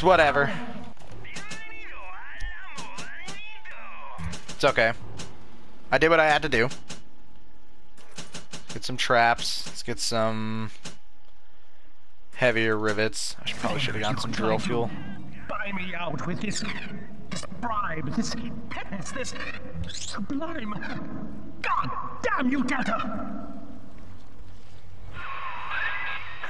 It's whatever. It's okay. I did what I had to do. Let's get some traps. Let's get some heavier rivets. I should have gotten some drill fuel. Buy me out with this bribe, this penance, this sublime. God damn you, Data!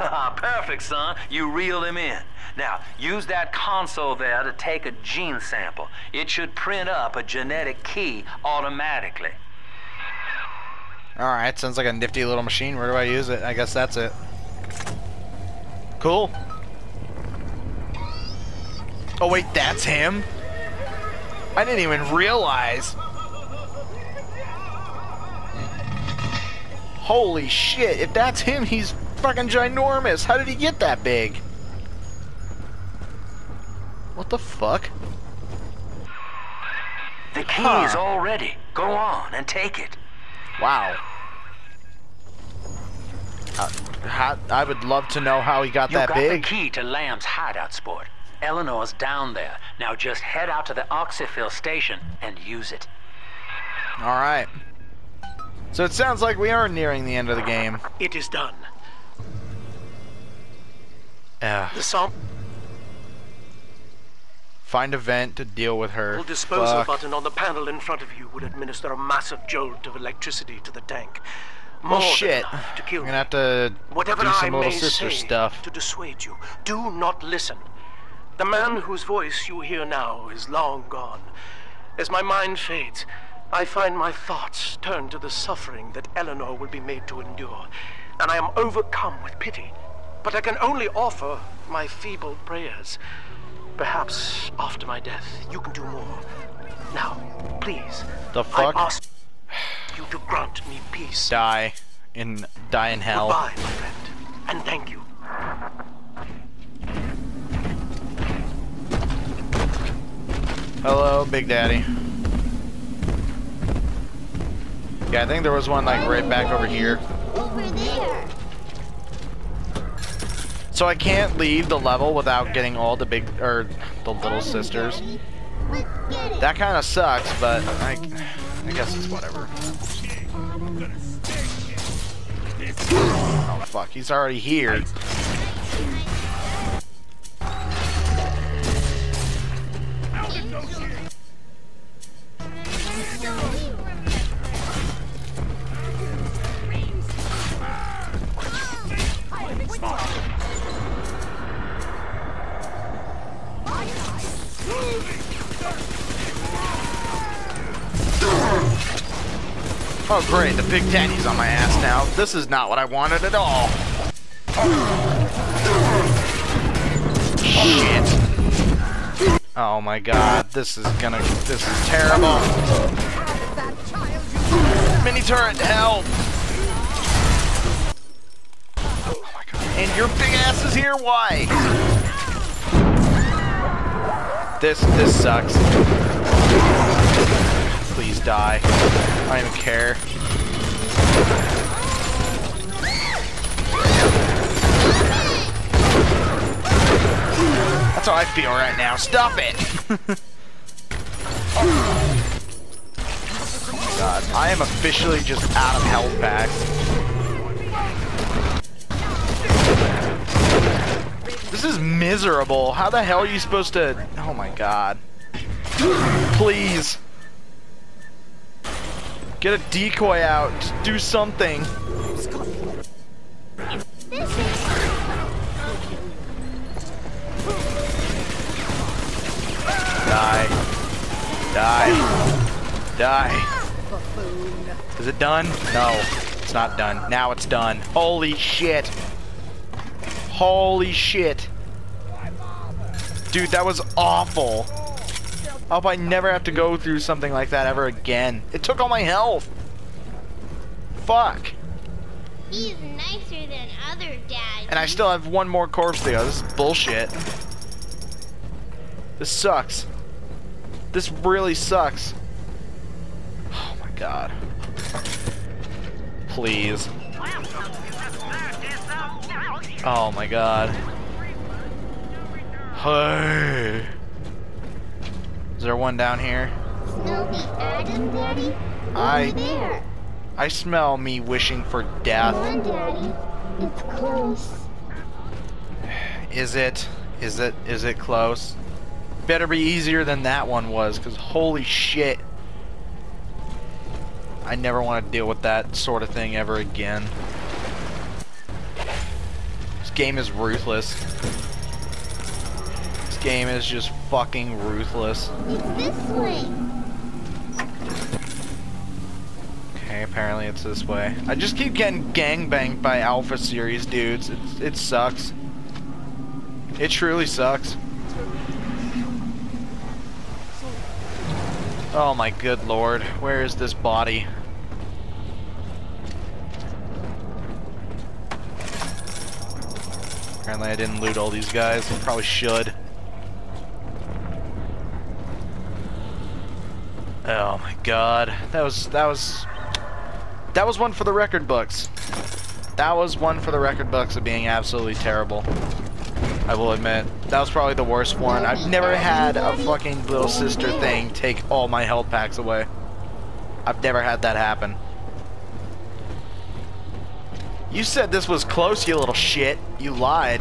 Haha, perfect, son. You reeled him in. Now, use that console there to take a gene sample. It should print up a genetic key automatically. Alright, sounds like a nifty little machine. Where do I use it? I guess that's it. Cool. Oh, wait, that's him? I didn't even realize. Holy shit, if that's him, he's fucking ginormous. How did he get that big? What the fuck? The key is all ready. Go on and take it. Wow. I would love to know how he got that big. You got the key to Lamb's hideout, sport. Eleanor's down there. Now just head out to the Oxy-Fill station and use it. Alright. So it sounds like we are nearing the end of the game. It is done. Find a vent to deal with her. The disposal button on the panel in front of you will administer a massive jolt of electricity to the tank. More shit. To kill. I'm gonna have to do some little sister stuff. To dissuade you, do not listen. The man whose voice you hear now is long gone. As my mind fades, I find my thoughts turn to the suffering that Eleanor will be made to endure, and I am overcome with pity. But I can only offer my feeble prayers. Perhaps after my death, you can do more. Now, please. The fuck? I ask you to grant me peace. Die in hell. Goodbye, my friend, and thank you. Hello, Big Daddy. Yeah, I think there was one like right back over here. Over there. So I can't leave the level without getting all the big or the little sisters. That kind of sucks, but I guess it's whatever. Oh fuck, he's already here. Oh great, the Big Daddy's on my ass now. This is not what I wanted at all. Shit. Oh my god, this is terrible. Mini turret, help! Oh my god. And your big ass is here, why? This sucks. Please die. I don't even care. That's how I feel right now. Stop it! Oh god, I am officially just out of health packs. This is miserable. How the hell are you supposed to... Oh my god. Please. Get a decoy out. Do something. Die. Die. Die. Is it done? No. It's not done. Now it's done. Holy shit. Holy shit. Dude, that was awful. I hope I never have to go through something like that ever again. It took all my health. Fuck. He's nicer than other dads. And I still have one more corpse to go. This is bullshit. This sucks. This really sucks. Oh my god. Please. Oh my god. Hey. Is there one down here? Snoopy Adam Daddy? Over there. I smell me wishing for death. Come on, Daddy. It's close. Is it close? Better be easier than that one was, because holy shit. I never want to deal with that sort of thing ever again. This game is ruthless. This game is just fucking ruthless. It's this way. Okay, apparently it's this way. I just keep getting gangbanged by Alpha Series dudes. It sucks. It truly sucks. Oh my good lord, where is this body? Apparently I didn't loot all these guys, I probably should. Oh my god, that was one for the record books. That was one for the record books of being absolutely terrible. I will admit, that was probably the worst one. I've never had a fucking little sister thing take all my health packs away. I've never had that happen. You said this was close, you little shit. You lied.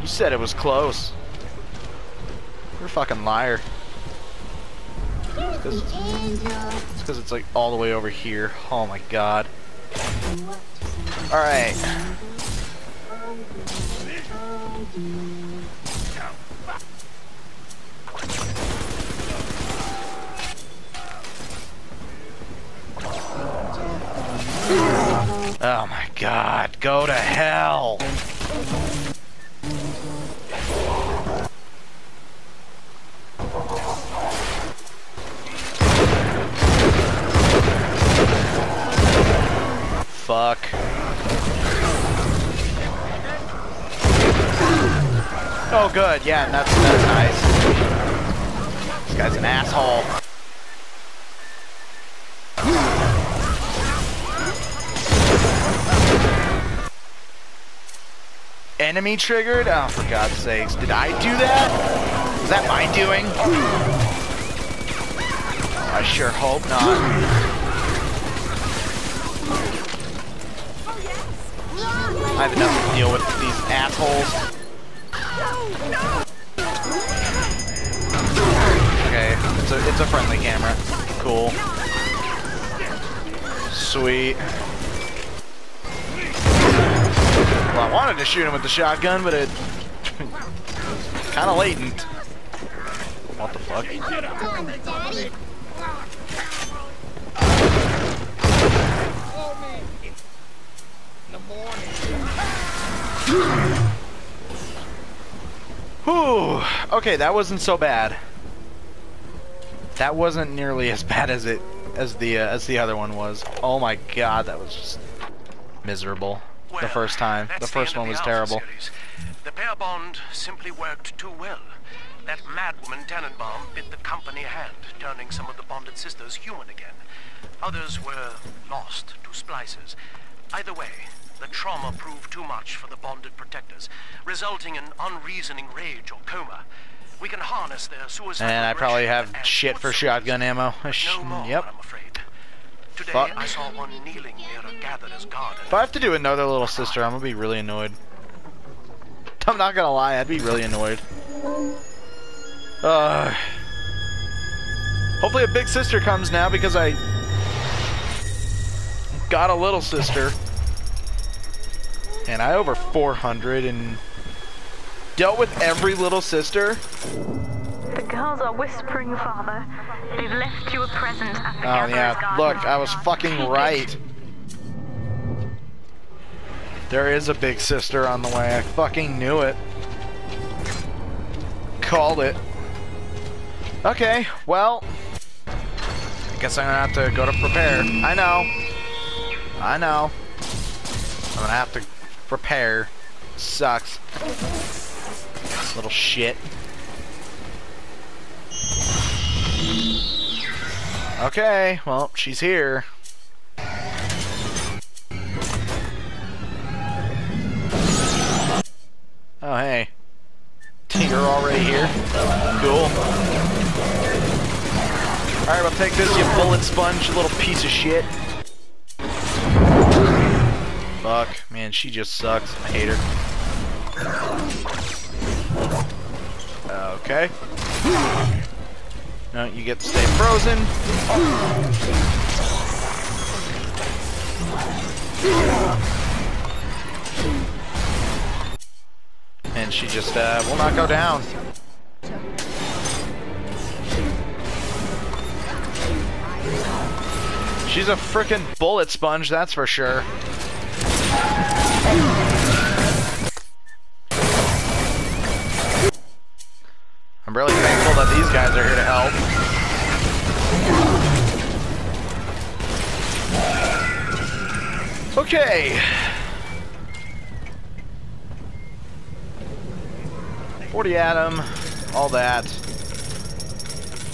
You said it was close. You're a fucking liar. It's because it's like all the way over here. Oh my god. Alright. Oh my god, go to hell! Fuck. Oh good, yeah, that's nice. This guy's an asshole. Enemy triggered? Oh, for God's sakes. Did I do that? Was that my doing? I sure hope not. I have enough to deal with these assholes. Okay, it's a friendly camera. Cool. Sweet. Well, I wanted to shoot him with the shotgun, but it kinda latent. What the fuck? Whew. Okay, that wasn't so bad. That wasn't nearly as bad as the other one was. Oh my god, that was just miserable. The first time. The first one was terrible. The pair bond simply worked too well. That madwoman Tenenbaum bit the company hand, turning some of the bonded sisters human again. Others were lost to splices. Either way, the trauma proved too much for the bonded protectors, resulting in unreasoning rage or coma. We can harness their suicide. And I probably have shit for shotgun ammo. No more, yep. I'm afraid. Today I saw one kneeling near a gatherer's garden. If I have to do another little sister, I'm gonna be really annoyed. I'm not gonna lie, I'd be really annoyed. Hopefully a big sister comes now because I got a little sister. And I over 400 and dealt with every little sister. The girls are whispering, Father. They've left you a present at the gatherer's garden. Look, I was fucking right. There is a big sister on the way. I fucking knew it. Called it. Okay, well, I guess I'm gonna have to go to prepare. I know. I know. I'm gonna have to prepare. Sucks. Little shit. Okay, well, she's here. Oh, hey. You're already here. Cool. Alright, well, take this, you bullet sponge, you little piece of shit. Fuck. Man, she just sucks. I hate her. Okay. No, you get to stay frozen. And she just will not go down. She's a frickin' bullet sponge, that's for sure. I'm really thankful that these guys are here to help. Okay. 40 atom, all that.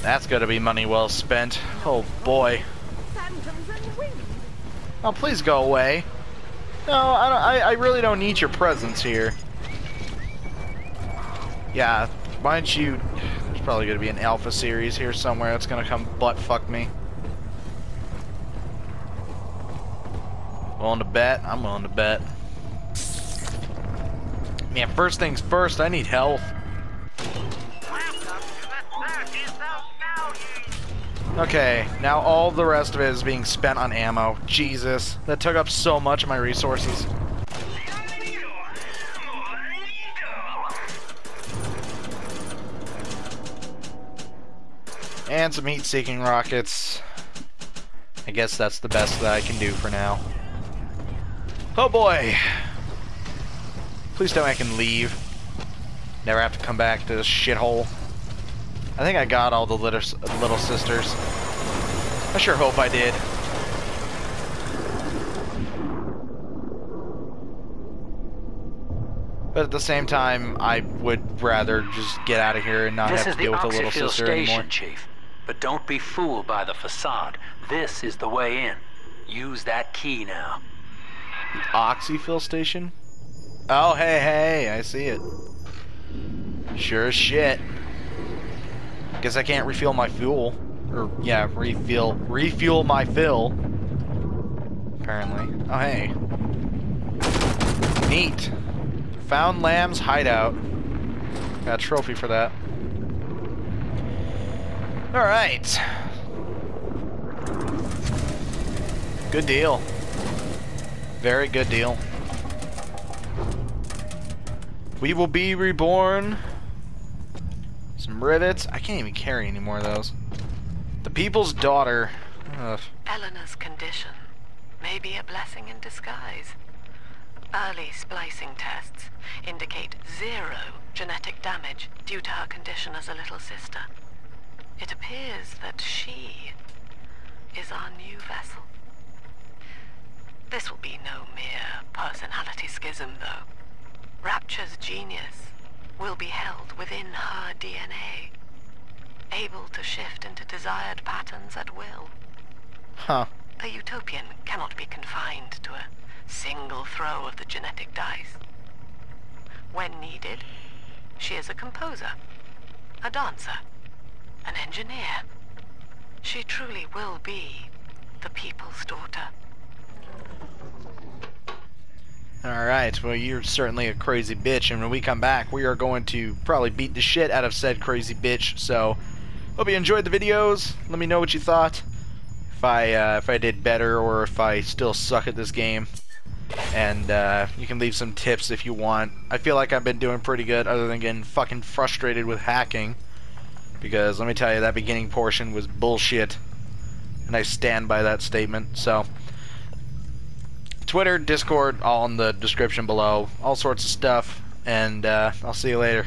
That's gonna be money well spent. Oh boy. Oh, please go away. No, I really don't need your presence here. Yeah, why don't you... There's probably gonna be an Alpha Series here somewhere that's gonna come butt-fuck me. Willing to bet? I'm willing to bet. Man, first things first, I need health. Okay, now all the rest of it is being spent on ammo. Jesus, that took up so much of my resources. And some heat-seeking rockets. I guess that's the best that I can do for now. Oh boy! Please tell me I can leave. Never have to come back to this shithole. I think I got all the little sisters. I sure hope I did. But at the same time, I would rather just get out of here and not have to deal with the little sister anymore. This is the Oxy-Fill station, Chief. But don't be fooled by the facade. This is the way in. Use that key now. The Oxy-Fill station? Oh, hey, hey, I see it. Sure as shit. Guess I can't refill my fuel. Or, yeah, refuel my fill. Apparently. Oh, hey. Neat. Found Lamb's hideout. Got a trophy for that. Alright. Good deal. Very good deal. We will be reborn. Some rivets. I can't even carry any more of those. The people's daughter. Ugh. Eleanor's condition may be a blessing in disguise. Early splicing tests indicate zero genetic damage due to her condition as a little sister. It appears that she is our new vessel. This will be no mere personality schism, though. Rapture's genius will be held within her DNA, able to shift into desired patterns at will. Huh. A utopian cannot be confined to a single throw of the genetic dice. When needed, she is a composer, a dancer, an engineer. She truly will be the people's daughter. Alright, well, you're certainly a crazy bitch, and when we come back, we are going to probably beat the shit out of said crazy bitch, so hope you enjoyed the videos. Let me know what you thought, if I did better or if I still suck at this game, and you can leave some tips if you want. I feel like I've been doing pretty good other than getting fucking frustrated with hacking, because let me tell you, that beginning portion was bullshit, and I stand by that statement, so... Twitter, Discord, all in the description below. All sorts of stuff, and I'll see you later.